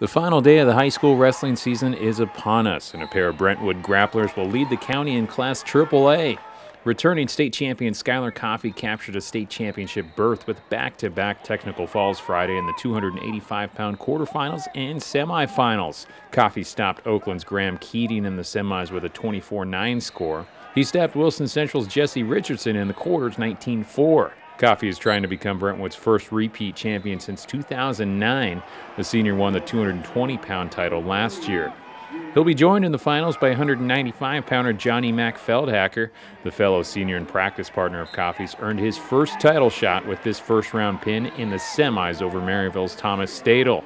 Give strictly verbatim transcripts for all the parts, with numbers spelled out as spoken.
The final day of the high school wrestling season is upon us, and a pair of Brentwood grapplers will lead the county in Class triple A. Returning state champion Skylar Coffey captured a state championship berth with back-to-back Technical Falls Friday in the two hundred eighty-five pound quarterfinals and semifinals. Coffey stopped Oakland's Graham Keating in the semis with a twenty-four nine score. He stopped Wilson Central's Jesse Richardson in the quarters nineteen four. Coffey is trying to become Brentwood's first repeat champion since two thousand nine. The senior won the two hundred twenty pound title last year. He'll be joined in the finals by one hundred ninety-five pounder Johnny Mac Feldhacker. The fellow senior and practice partner of Coffey's earned his first title shot with this first round pin in the semis over Maryville's Thomas Stadel.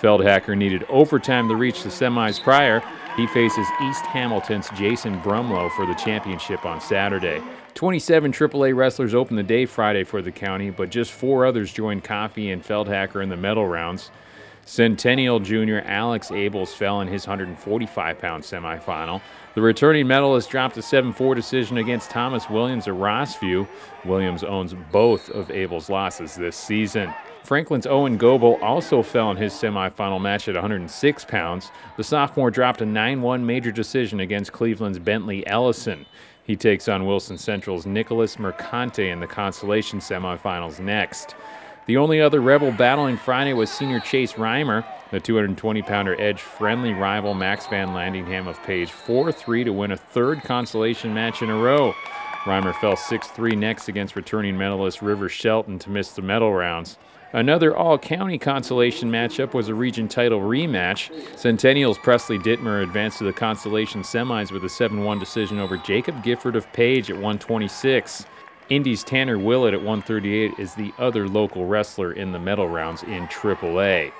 Feldhacker needed overtime to reach the semis prior. He faces East Hamilton's Jason Brumlow for the championship on Saturday. twenty-seven triple A wrestlers opened the day Friday for the county, but just four others joined Coffey and Feldhacker in the medal rounds. Centennial junior Alex Ables fell in his one hundred forty-five pound semifinal. The returning medalist dropped a seven four decision against Thomas Williams of Rossview. Williams owns both of Ables' losses this season. Franklin's Owen Gobel also fell in his semifinal match at one hundred six pounds. The sophomore dropped a nine one major decision against Cleveland's Bentley Ellison. He takes on Wilson Central's Nicholas Mercante in the consolation semifinals next. The only other Rebel battling Friday was senior Chase Reimer. The two hundred twenty pounder edged friendly rival Max Van Landingham of Page four three to win a third consolation match in a row. Reimer fell six three next against returning medalist River Shelton to miss the medal rounds. Another all-county consolation matchup was a region title rematch. Centennial's Presley Dittmer advanced to the consolation semis with a seven one decision over Jacob Gifford of Page at one twenty-six. Indy's Tanner Willett at one thirty-eight is the other local wrestler in the medal rounds in triple A.